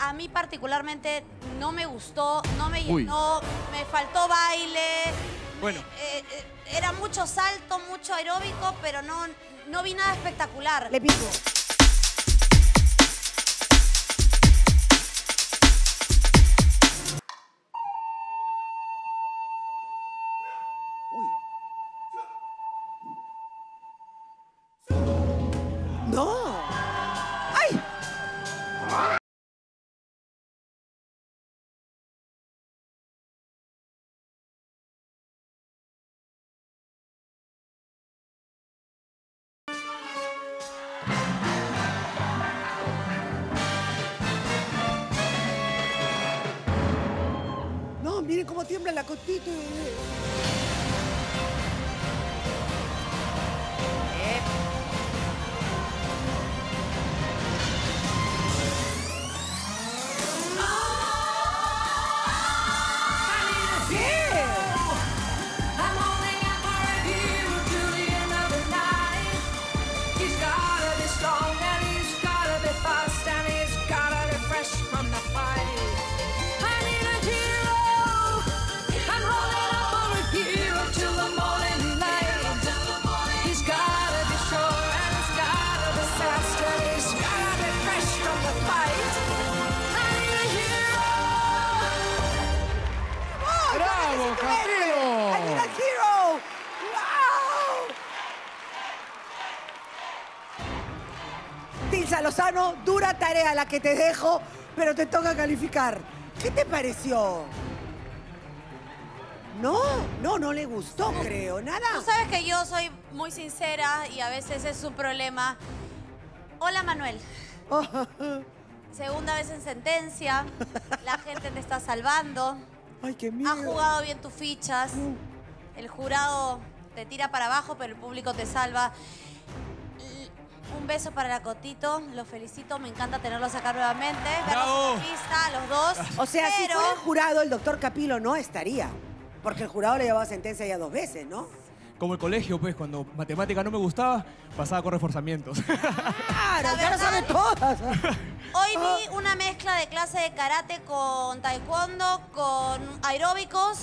a mí particularmente no me gustó, no me llenó, me faltó baile. Bueno. Era mucho salto, mucho aeróbico, pero no vi nada espectacular. Le pico. Miren cómo tiembla la Cotito. Tilsa Lozano, dura tarea la que te dejo, pero te toca calificar. ¿Qué te pareció? No le gustó, creo, nada. Tú sabes que yo soy muy sincera y a veces es un problema. Hola, Manuel. Oh. Segunda vez en sentencia, la gente te está salvando. Ay, qué miedo. Has jugado bien tus fichas, el jurado te tira para abajo, pero el público te salva. Un beso para la Cotito, los felicito, me encanta tenerlos acá nuevamente. Verlos en pista, los dos. O sea, pero... si fuera el jurado, el doctor Cappillo no estaría. Porque el jurado le llevaba sentencia ya 2 veces, ¿no? Como el colegio, pues, cuando matemática no me gustaba, pasaba con reforzamientos. ¡Claro! ¡Ya lo saben todas! Hoy vi una mezcla de clase de karate con taekwondo, con aeróbicos.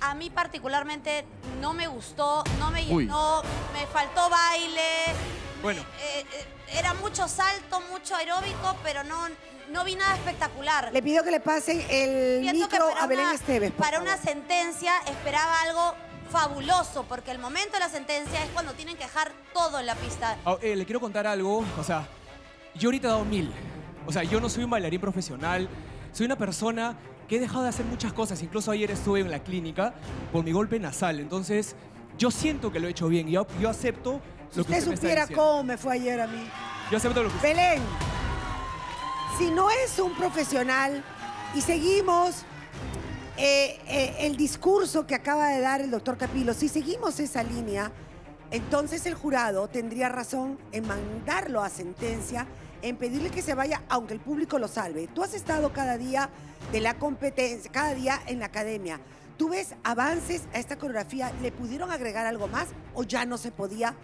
A mí particularmente no me gustó, no me llenó, me faltó baile. Bueno. Era mucho salto, mucho aeróbico, pero no vi nada espectacular. Le pido que le pasen el micro a Belén Esteves. Para una sentencia esperaba algo fabuloso, porque el momento de la sentencia es cuando tienen que dejar todo en la pista. Le quiero contar algo, o sea, yo ahorita he dado 1000. O sea, yo no soy un bailarín profesional, soy una persona que he dejado de hacer muchas cosas. Incluso ayer estuve en la clínica por mi golpe nasal, entonces yo siento que lo he hecho bien y yo acepto... Si usted supiera cómo me fue ayer a mí. Yo acepto lo que... Belén, si no es un profesional y seguimos el discurso que acaba de dar el doctor Cappillo, si seguimos esa línea, entonces el jurado tendría razón en mandarlo a sentencia, en pedirle que se vaya, aunque el público lo salve. Tú has estado cada día de la competencia, cada día en la academia. ¿Tú ves avances a esta coreografía? ¿Le pudieron agregar algo más o ya no se podía?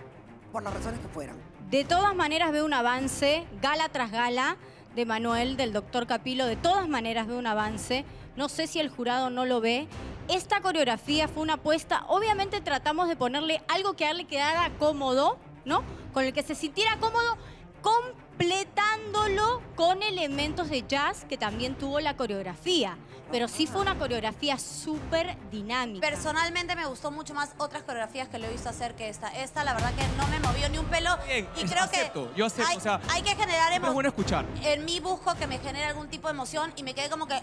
Por las razones que fueran. De todas maneras veo un avance, gala tras gala, de Manuel, del doctor Cappillo, de todas maneras veo un avance. No sé si el jurado no lo ve. Esta coreografía fue una apuesta. Obviamente tratamos de ponerle algo que a él le quedara cómodo, ¿no? Con el que se sintiera cómodo, completándolo con elementos de jazz que también tuvo la coreografía. Pero sí fue una coreografía súper dinámica. Personalmente me gustó mucho más otras coreografías que lo he visto hacer que esta. Esta, la verdad que no me movió ni un pelo. Bien, y creo acepto, que yo acepto, o sea, hay que generar emoción. Es bueno escuchar. En mí busco que me genere algún tipo de emoción y me quedé como que...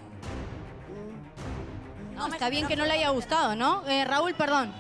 No, está bien que no le haya gustado, ¿no? Raúl, perdón.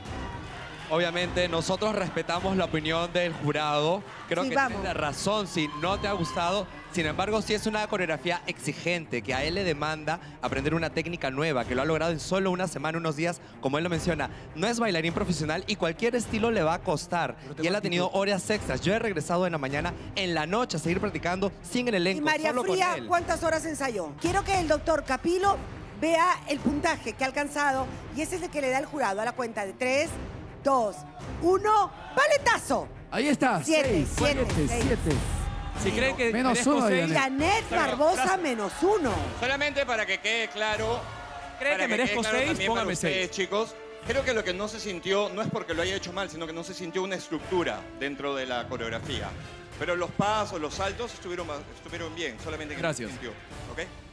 Obviamente, nosotros respetamos la opinión del jurado. Creo que tienes la razón si no te ha gustado. Sin embargo, sí es una coreografía exigente, que a él le demanda aprender una técnica nueva, que lo ha logrado en solo una semana, unos días, como él lo menciona. No es bailarín profesional y cualquier estilo le va a costar. Y él ha tenido horas extras. Yo he regresado en la mañana, en la noche, a seguir practicando sin el elenco, solo con él. Y María Fría, ¿cuántas horas ensayó? Quiero que el doctor Cappillo vea el puntaje que ha alcanzado y ese es el que le da el jurado a la cuenta de 3, 2, 1, paletazo. Ahí está. 7, 7, 6. Si creen que menos uno, Jeanette Barbosa menos uno. Solamente para que quede claro. ¿Creen que merezco seis? Póngame seis. Chicos, creo que lo que no se sintió no es porque lo haya hecho mal, sino que no se sintió una estructura dentro de la coreografía. Pero los pasos, los saltos estuvieron bien. Solamente que no se sintió. ¿Okay?